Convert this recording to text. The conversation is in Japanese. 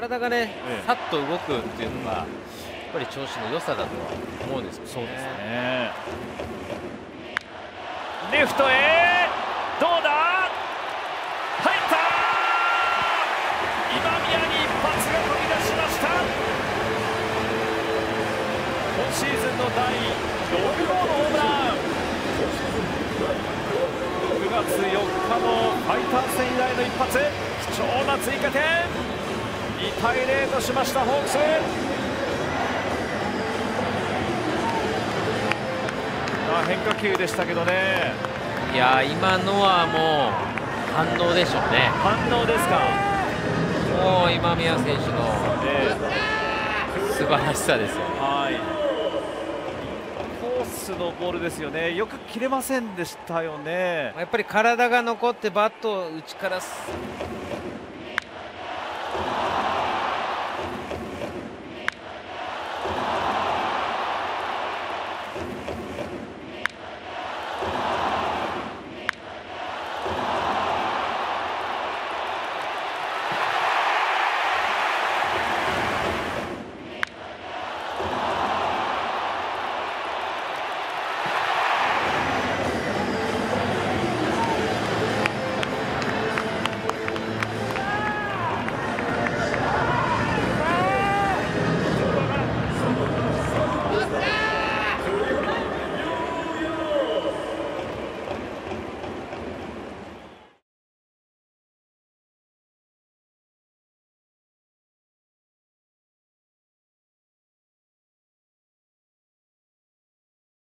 体がね、さっと動くっていうのがやっぱり調子の良さだと思うんですけどね。そうですね。レフトへどうだ、入ったー。今宮に一発が飛び出しました。今シーズンの第6号のホームラン。9月4日のファイターズ戦以来の一発、貴重な追加点。2対0としましたホークス。変化球でしたけどね。いや、今のはもう反応でしょうね。反応ですか。もう今宮選手の素晴らしさですよね。コースのボールですよね。よく切れませんでしたよね。やっぱり体が残ってバットを内から